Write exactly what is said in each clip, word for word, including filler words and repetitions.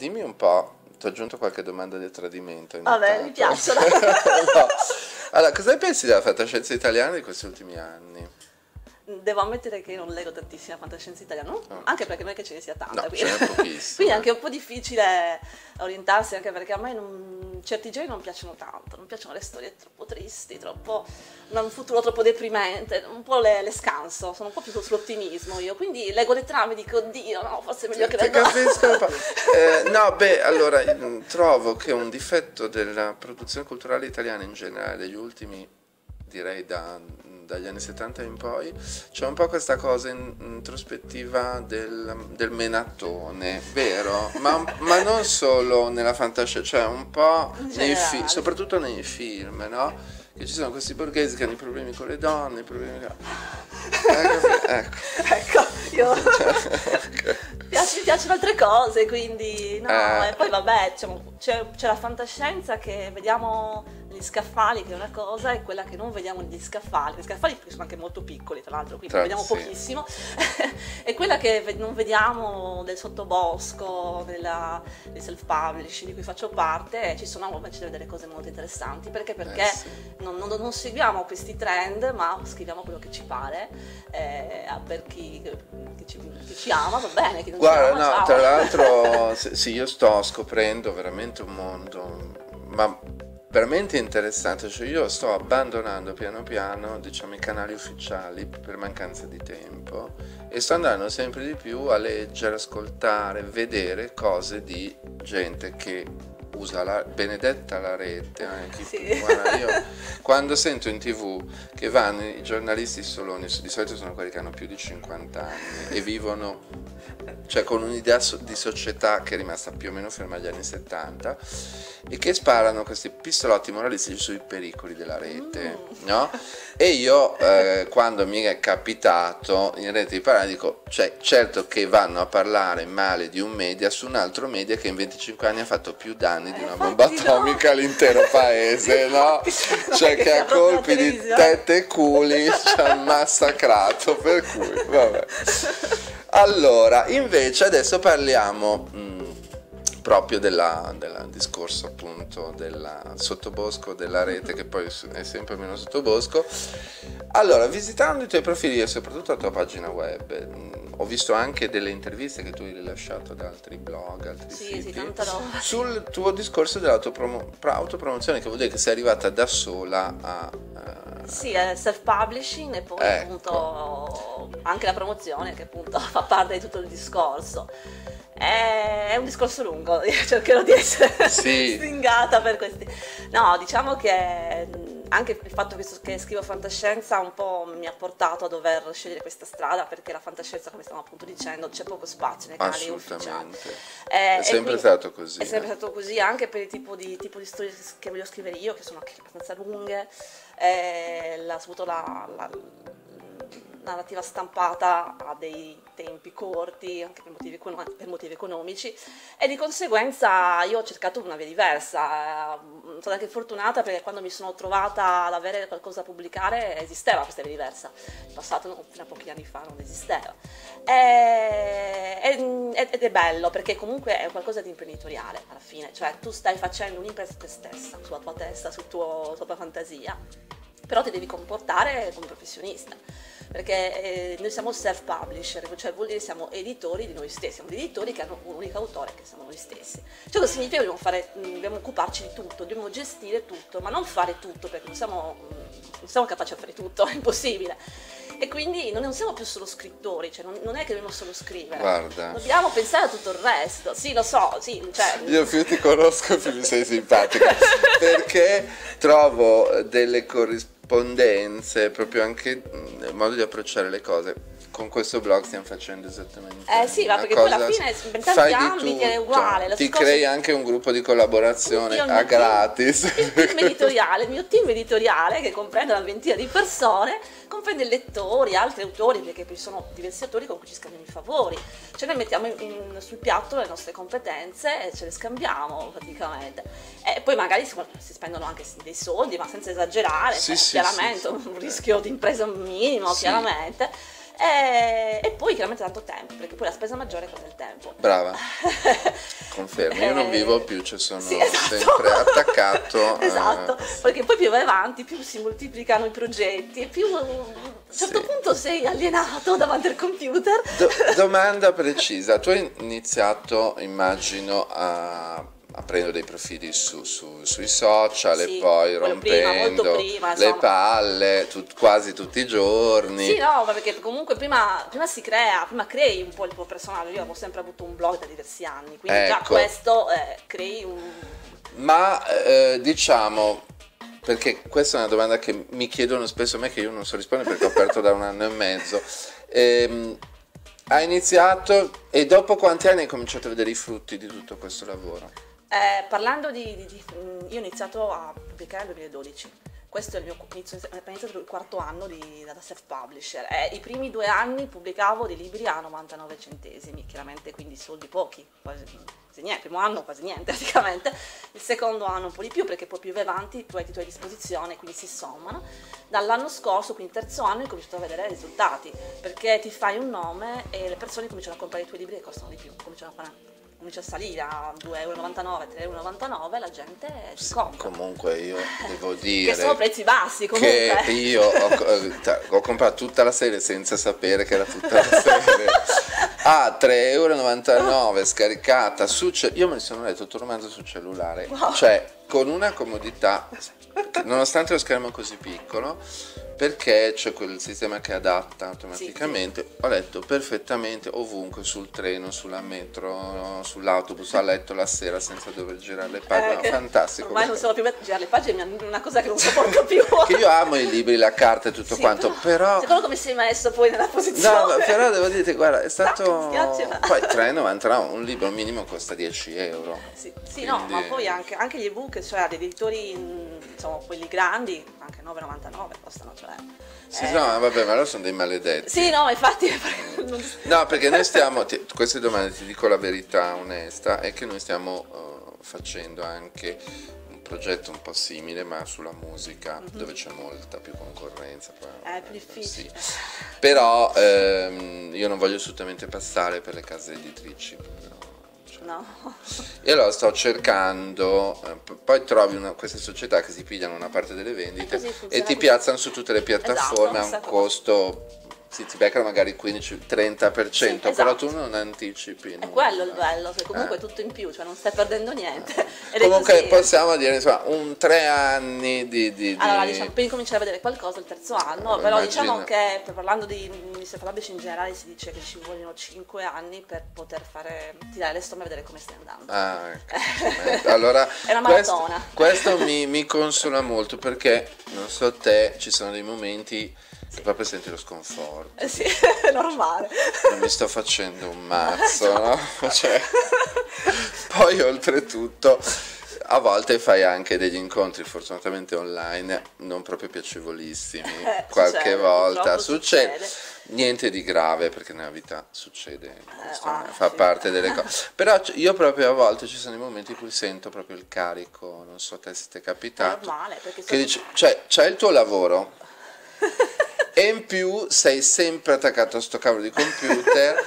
dimmi un po', ti ho aggiunto qualche domanda del tradimento. Vabbè, mi piacciono. No. Allora, cosa ne pensi della fantascienza italiana di questi ultimi anni? Devo ammettere che io non leggo tantissima fantascienza italiana, no? Oh. Anche perché non è che ce ne sia tanta, no, quindi è anche un po' difficile orientarsi, anche perché a me non, certi generi non piacciono tanto, non piacciono le storie troppo tristi, troppo, un futuro troppo deprimente, un po' le, le scanso, sono un po' più sull'ottimismo io, quindi leggo le trame e dico, oddio, no, forse è meglio che leggo. eh, No, beh, allora, trovo che un difetto della produzione culturale italiana in generale, degli ultimi, direi da... dagli anni settanta in poi, c'è un po' questa cosa in, introspettiva del, del menatone, vero? Ma, ma non solo nella fantascienza, cioè un po' nei fi, soprattutto nei film, no? Che ci sono questi borghesi che hanno i problemi con le donne, i problemi con... Ecco, ecco. Ecco, io... Cioè, okay. Mi piacciono altre cose, quindi... No, eh. E poi vabbè, c'è la fantascienza che vediamo... Gli scaffali, che è una cosa, e quella che non vediamo negli scaffali, gli scaffali sono anche molto piccoli tra l'altro, quindi tra, vediamo sì. pochissimo, e quella che non vediamo del sottobosco, della, del self-publishing di cui faccio parte, ci sono invece delle cose molto interessanti, perché, perché eh sì. non, non, non seguiamo questi trend, ma scriviamo quello che ci pare, eh, per chi che ci, che ci ama, va bene, chi non Guarda, ci ama, no, ciao. Tra l'altro sì, io sto scoprendo veramente un mondo, ma... veramente interessante, cioè io sto abbandonando piano piano, diciamo, i canali ufficiali per mancanza di tempo e sto andando sempre di più a leggere, ascoltare, vedere cose di gente che usa la benedetta la rete, eh, sì. Guarda, io quando sento in tv che vanno i giornalisti soloni, di solito sono quelli che hanno più di cinquanta anni e vivono, cioè, con un'idea di società che è rimasta più o meno ferma agli anni settanta, e che sparano questi pistolotti moralistici sui pericoli della rete, mm. no? E io eh, quando mi è capitato in rete di parlare dico, cioè, certo che vanno a parlare male di un media su un altro media che in venticinque anni ha fatto più danni eh, di una bomba atomica no. all'intero paese, no? Cioè che a colpi di tette e culi ci ha massacrato, per cui vabbè. Allora, invece adesso parliamo mh, proprio della, della discorso appunto del sottobosco della rete, che poi è sempre meno sottobosco. Allora, visitando i tuoi profili e soprattutto la tua pagina web, mh, ho visto anche delle interviste che tu hai rilasciato da altri blog, altri sì, siti, sì, tanta roba. Sul tuo discorso dell'autopromozione, che vuol dire che sei arrivata da sola a... a Sì, è self-publishing e poi ecco. appunto anche la promozione, che appunto fa parte di tutto il discorso. È un discorso lungo, io cercherò di essere sì. stringata per questi. No, diciamo che... Anche il fatto che scrivo fantascienza un po' mi ha portato a dover scegliere questa strada, perché la fantascienza, come stiamo appunto dicendo, c'è poco spazio nei canali ufficiali. Eh, è sempre stato così. È sempre eh. stato così anche per il tipo di, tipo di storie che voglio scrivere io, che sono anche abbastanza lunghe, eh, la, soprattutto la... la narrativa stampata ha dei tempi corti, anche per motivi, per motivi economici, e di conseguenza io ho cercato una via diversa. Sono stata anche fortunata perché quando mi sono trovata ad avere qualcosa da pubblicare esisteva questa via diversa, in passato fino a pochi anni fa non esisteva, e, ed è bello perché comunque è qualcosa di imprenditoriale alla fine, cioè tu stai facendo un'impresa te stessa, sulla tua testa, sul tuo, sulla tua fantasia, però ti devi comportare come professionista, perché eh, noi siamo self-publisher, cioè vuol dire che siamo editori di noi stessi, siamo editori che hanno un unico autore, che siamo noi stessi. Cioè cosa significa che dobbiamo, fare, dobbiamo occuparci di tutto, dobbiamo gestire tutto, ma non fare tutto, perché non siamo, non siamo capaci di fare tutto, è impossibile. E quindi non siamo più solo scrittori, cioè non, non è che dobbiamo solo scrivere, guarda, dobbiamo pensare a tutto il resto. Sì, lo so, sì, cioè... Io più ti conosco più mi sei simpatica, perché trovo delle corrispondenze, proprio anche il modo di approcciare le cose. Con questo blog stiamo facendo esattamente eh sì, ma perché poi alla fine in tanti ambiti è uguale, la ti scorsa... crei anche un gruppo di collaborazione a gratis, il team editoriale, il mio team editoriale che comprende una ventina di persone, comprende lettori, altri autori, perché ci sono diversi autori con cui ci scambiamo i favori, ce ne mettiamo in, in, sul piatto le nostre competenze e ce le scambiamo praticamente, e poi magari si, si spendono anche dei soldi, ma senza esagerare, sì, eh, sì, chiaramente sì, sì, un sì. rischio di impresa minimo, sì. chiaramente. E, e poi chiaramente tanto tempo, perché poi la spesa maggiore è con il tempo. Brava, confermo, io non vivo più, cioè sono sì, esatto. sempre attaccato. Esatto, eh. perché poi più vai avanti, più si moltiplicano i progetti e più a un certo sì. punto sei alienato davanti al computer. Do domanda precisa, tu hai iniziato, immagino, a... aprendo dei profili su, su, sui social sì, e poi rompendo prima, prima, le palle tut, quasi tutti i giorni. Sì, no, perché comunque prima, prima si crea, prima crei un po' il tuo personaggio. Io avevo sempre avuto un blog da diversi anni, quindi ecco. già questo eh, crei un... Ma eh, diciamo, perché questa è una domanda che mi chiedono spesso a me, che io non so rispondere perché ho aperto da un anno e mezzo. Ehm, ha iniziato e dopo quanti anni hai cominciato a vedere i frutti di tutto questo lavoro? Eh, parlando di, di, di... io ho iniziato a pubblicare nel duemiladodici, questo è il mio inizio, ho iniziato il quarto anno di, da self-publisher, eh, i primi due anni pubblicavo dei libri a novantanove centesimi, chiaramente quindi soldi pochi, quasi, quasi niente, il primo anno quasi niente praticamente, il secondo anno un po' di più perché poi più vai avanti tu hai i tuoi a disposizione, quindi si sommano. Dall'anno scorso, quindi il terzo anno, ho cominciato a vedere i risultati, perché ti fai un nome e le persone cominciano a comprare i tuoi libri che costano di più, cominciano a fare... comincia a salire a due e novantanove euro, tre e novantanove euro, la gente si sì, compra. Comunque io devo dire che sono prezzi bassi comunque. Che io ho, ho comprato tutta la serie senza sapere che era tutta la serie a tre e novantanove euro scaricata su, io me ne sono letto tutto il romanzo sul cellulare, wow. cioè con una comodità nonostante lo schermo così piccolo, perché c'è quel sistema che adatta automaticamente, sì, sì. ho letto perfettamente ovunque, sul treno, sulla metro, sull'autobus, a letto la sera senza dover girare le pagine, eh, fantastico. Ormai non sono più a girare le pagine, è una cosa che non sopporto più. Che io amo i libri, la carta e tutto sì, quanto, però... Secondo come sei messo poi nella posizione. No, però devo dirti, guarda, è stato... No, poi tre e novantanove, un libro minimo costa dieci euro. Sì, sì quindi... no, ma poi anche, anche gli ebook, cioè ad editori, insomma, quelli grandi, anche nove e novantanove costano, cioè... Sì, eh. no, vabbè, ma loro sono dei maledetti. Sì, no, infatti... No, perché noi stiamo... Ti, queste domande, ti dico la verità onesta, è che noi stiamo uh, facendo anche un progetto un po' simile, ma sulla musica, mm-hmm. dove c'è molta più concorrenza. Però, è più difficile. Sì. Però ehm, io non voglio assolutamente passare per le case editrici, però... No. E allora sto cercando, poi trovi una, queste società che si pigliano una parte delle vendite e, e ti piazzano su tutte le piattaforme, esatto, a un costo, sì, ti beccano magari quindici trenta per cento, sì, esatto. però tu non anticipi. È non quello il bello, che comunque eh? è tutto in più, cioè non stai perdendo niente. Eh. Comunque possiamo dire, insomma, un tre anni di... di, di... Allora diciamo, per incominciare a vedere qualcosa il terzo anno, allora, però immagino... diciamo che parlando di self-publishing in generale si dice che ci vogliono cinque anni per poter fare, tirare le somme e vedere come stai andando. Ah, ecco. Allora, è una maratona. Questo, questo mi, mi consola molto, perché, non so te, ci sono dei momenti... Sì. Proprio senti lo sconforto. Eh sì, è normale. Non mi sto facendo un mazzo, no? no? Cioè, poi oltretutto a volte fai anche degli incontri fortunatamente online non proprio piacevolissimi, eh, qualche succede, volta succede. succede niente di grave, perché nella vita succede, eh, ah, fa sì. parte delle cose, però io proprio a volte ci sono i momenti in cui sento proprio il carico, non so te se ti è capitato, è normale, perché che dici, cioè, c'è il tuo lavoro e in più sei sempre attaccato a sto cavolo di computer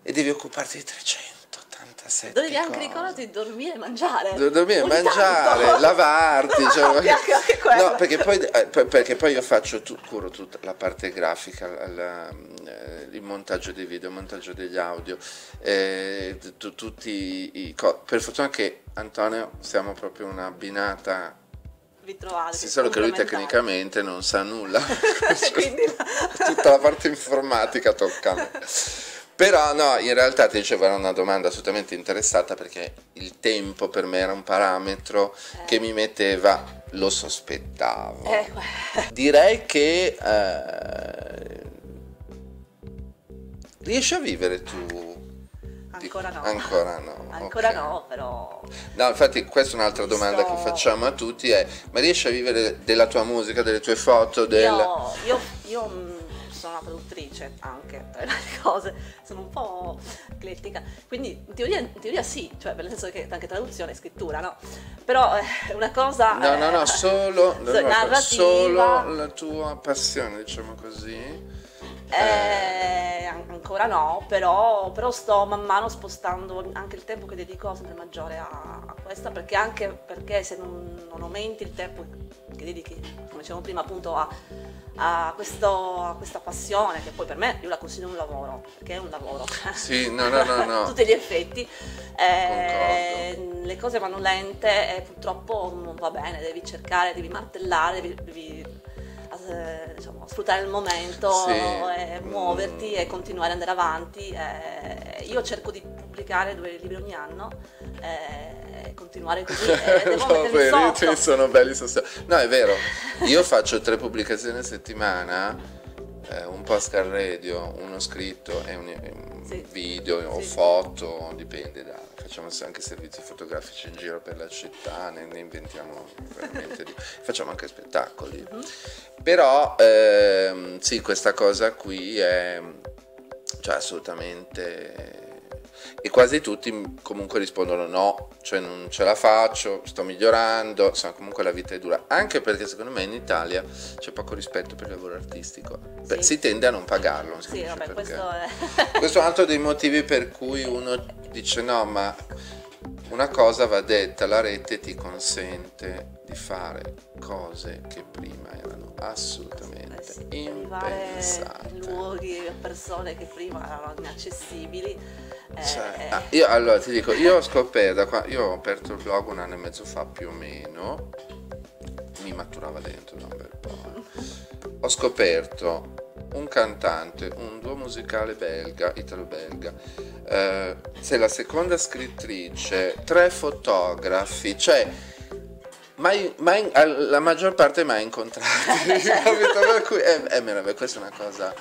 e devi occuparti di trecentottantasette Dovevi cose. Anche ricordarti di dormire e mangiare. Do dormire e mangiare, tanto. lavarti. No, cioè, anche, anche no, perché, poi, perché poi io faccio tu, curo tutta la parte grafica, la, eh, il montaggio dei video, il montaggio degli audio, eh, tu, tutti i... Per fortuna che Antonio siamo proprio una binata... Ritrovare, sì, solo che lui tecnicamente non sa nulla. Quindi tutta la parte informatica tocca a me. Però no, in realtà ti dicevo, era una domanda assolutamente interessata, perché il tempo per me era un parametro eh. che mi metteva, lo sospettavo. Eh. Direi che eh, riesci a vivere tu? Ancora no. Ancora no. Ancora okay. no, però... No, infatti questa è un'altra domanda sto... che facciamo a tutti, è: ma riesci a vivere della tua musica, delle tue foto, del... Io, io, io sono una produttrice anche, tra le cose, sono un po' eclettica, quindi in teoria, in teoria sì, cioè nel senso che anche traduzione e scrittura, no? Però è eh, una cosa... No, eh, no, no, solo, so, narrativa... solo la tua passione, diciamo così. Eh, eh, ancora no, però, però sto man mano spostando anche il tempo che dedico sempre maggiore a, a questa, perché anche perché se non, non aumenti il tempo che dedichi, come dicevo prima, appunto a, a, questo, a questa passione, che poi per me io la considero un lavoro, perché è un lavoro, sì, no, no, no, no. tutti gli effetti, eh, le cose vanno lente e purtroppo non va bene, devi cercare, devi martellare, devi, devi diciamo, sfruttare il momento, sì. e muoverti mm. e continuare ad andare avanti. Eh, io cerco di pubblicare due libri ogni anno e eh, continuare così, eh, devo mettermi sotto. Sono belli, sono... no, è vero, io faccio tre pubblicazioni a settimana, eh, un podcast radio, uno scritto e un, un sì. video sì. o foto, dipende da... Facciamo anche servizi fotografici in giro per la città, ne, ne inventiamo veramente di... facciamo anche spettacoli. Mm-hmm. Però ehm, sì, questa cosa qui è, cioè, assolutamente, e quasi tutti comunque rispondono no, cioè non ce la faccio, sto migliorando, insomma, comunque la vita è dura, anche perché secondo me in Italia c'è poco rispetto per il lavoro artistico, sì. si tende a non pagarlo, non si sì, vabbè, questo, è... questo è un altro dei motivi per cui uno dice no, ma una cosa va detta, la rete ti consente di fare cose che prima erano assolutamente sì, sì, impensate, luoghi e persone che prima erano inaccessibili, cioè, eh, ah, io allora ti dico, io ho scoperto qua, io ho aperto il blog un anno e mezzo fa più o meno, mi maturava dentro da un bel po', ho scoperto un cantante, un duo musicale belga, italo-belga, eh, sei la seconda scrittrice, tre fotografi, cioè mai, mai, la maggior parte mai incontrati, per cui è, è meraviglioso, questa è una cosa,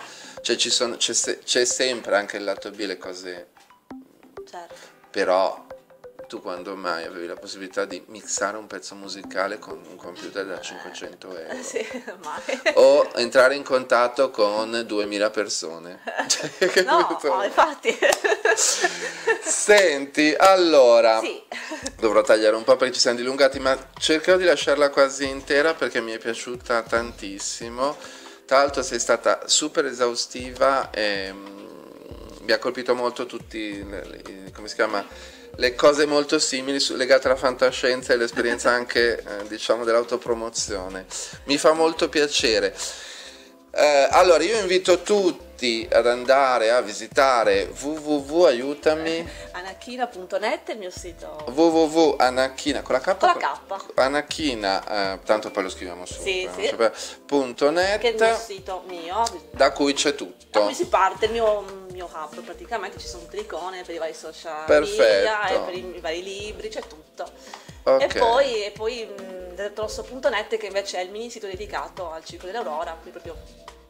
cioè ci sono, c'è, c'è sempre anche il lato B, le cose, certo. però tu quando mai avevi la possibilità di mixare un pezzo musicale con un computer da cinquecento euro? Sì, mai. O entrare in contatto con duemila persone? Cioè, no, no, infatti. Senti, allora, sì. dovrò tagliare un po' perché ci siamo dilungati, ma cercherò di lasciarla quasi intera perché mi è piaciuta tantissimo. Tra l'altro sei stata super esaustiva e mi ha colpito molto tutti, come si chiama... le cose molto simili su, legate alla fantascienza e l'esperienza anche eh, diciamo dell'autopromozione. Mi fa molto piacere. Eh, allora io invito tutti ad andare a visitare w w w punto aiutami anachina punto net, il mio sito w w w punto anachina con la K, con la K. Anachina, eh, tanto poi lo scriviamo sopra, sì, sì. Cioè, punto net, che è il mio sito mio, da cui c'è tutto. Da cui si parte il mio hub, praticamente ci sono tutte le icone per i vari social media e per i, i vari libri, c'è tutto. Okay. E poi, e poi detrosso punto net, che invece è il mini sito dedicato al Ciclo dell'Aurora, qui proprio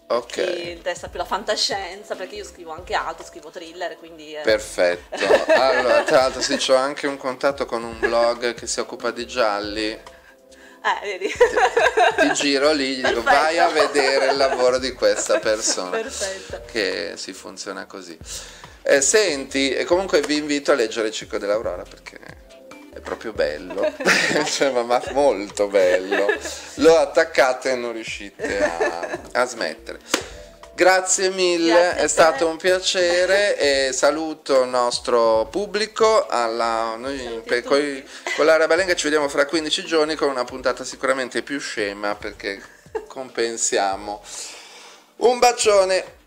okay. Chi interessa più la fantascienza, perché io scrivo anche altro, scrivo thriller, quindi... Eh. Perfetto, allora tra l'altro sì, c'ho anche un contatto con un blog che si occupa di gialli. Eh, vedi. Ti, ti giro lì, gli dico vai a vedere il lavoro di questa persona. Perfetto. Che si funziona così. Eh, senti, e comunque vi invito a leggere il Ciclo dell'Aurora perché è proprio bello, cioè, ma, ma molto bello. Lo attaccate e non riuscite a, a smettere. Grazie mille, Grazie è stato un piacere e saluto il nostro pubblico, alla, noi per, coi, con l'area Balenga ci vediamo fra quindici giorni con una puntata sicuramente più scema perché compensiamo. Un bacione!